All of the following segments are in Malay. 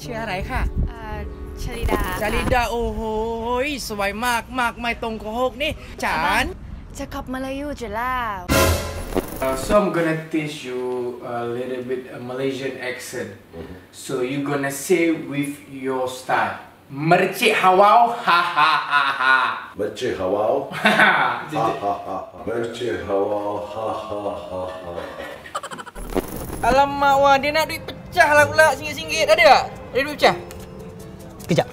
ชื่ออะไรค่ะชลิดาชลิดาโอ้โหสวยมากมากไม่ตรงกับหกนี่จานจะขับมาลายูจะลาว so I'm gonna teach you a little bit a Malaysian accent so you gonna say with your style เมอร์เชฮาวาวฮ่าฮ่าฮ่าฮ่าเมอร์เชฮาวาวฮ่าฮ่าฮ่าฮ่าเมอร์เชฮาวาวฮ่าฮ่าฮ่าฮ่าAlamak, wah, dia nak duit pecah lah pula, RM1 ada tak? Ada duit pecah? Sekejap.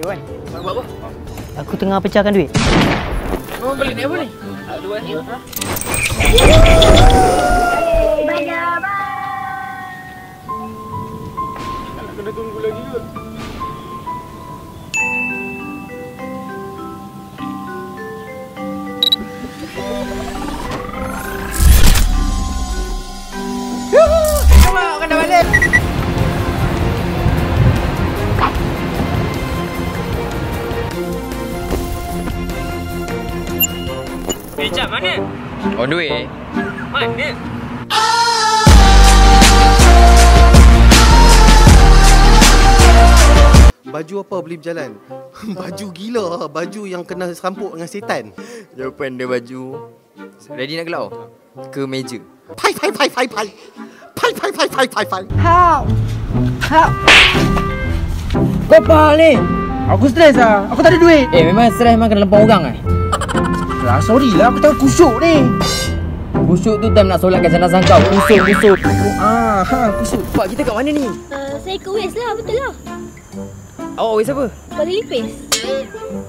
Ayuan, nak buat apa? Aku tengah pecahkan duit. Kau beli ni apa ni? Luar ni. Banyak-banyak. Kena tunggu lagi kot. Kena balik. Jap mana? On the way. Mana? Baju apa beli berjalan? Baju gila, baju yang kena serampuk dengan setan. Jawapan dia baju. Ready nak keluar? Ke meja. Pai pai pai pai pai.How? Kau apa ni? Aku stres lah. Aku tak ada duit. Eh, memang stres memang kena lempar orang eh? Lah, sorry lah. Aku tak kusuk ni. Kusuk tu time nak solatkan jenazah kau. Kusuk. Kusuk. Pak, kita kat mana ni? Saya ke West lah. Betul lah. Awak West apa? Kuala Lipis.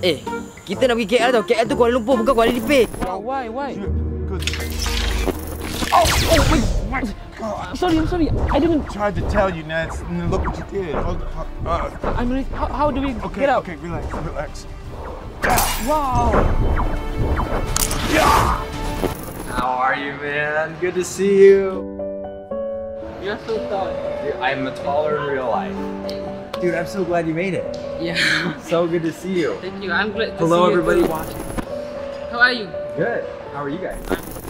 Eh, kita nak pergi KL tau. KL tu Kuala Lumpur bukan Kuala Lipis. Why? Oh, wait. I'm sorry. I didn't try to tell you, Ned. Look what you did. I'm really. How do we get out? Okay, relax. Wow. How are you, man? Good to see you. You're so tall. Dude, I'm taller in real life. Dude, I'm so glad you made it. Yeah. So good to see you. Thank you. I'm glad. Hello, everybody watching. How are you? Good. How are you guys?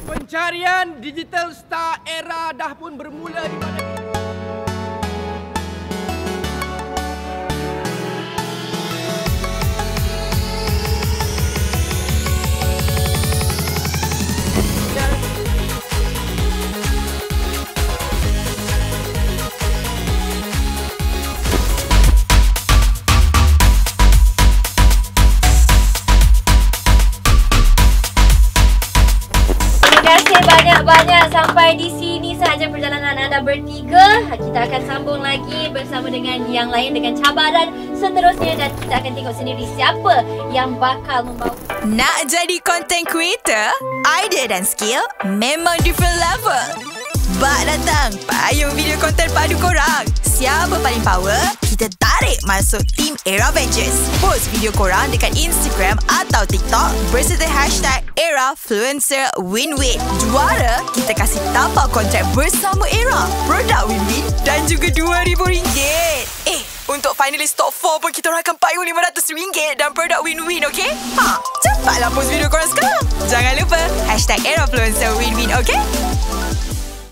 Pencarian digital star era dah pun bermula di mana banyak sampai di sini sahaja perjalanan anda bertiga. Kita akan sambung lagi bersama dengan yang lain dengan cabaran seterusnya dan kita akan tengok sendiri siapa yang bakal membawa. Nak jadi content creator, idea dan skill memang different level. Bak datang, payung video content padu korang. Siapa paling power? Kita tarik masuk tim ERAvengers. Post video korang dekat Instagram atau TikTok berserta hashtag ERA-fluencer WinWin. Juara, kita kasih tapak kontrak bersama ERA, produk WinWin dan juga RM2,000. Untuk finalis top 4 pun kita akan payung RM500 dan produk WinWin, okey? Cepatlah post video korang sekarang. Jangan lupa hashtag ERAvengers WinWin, okey?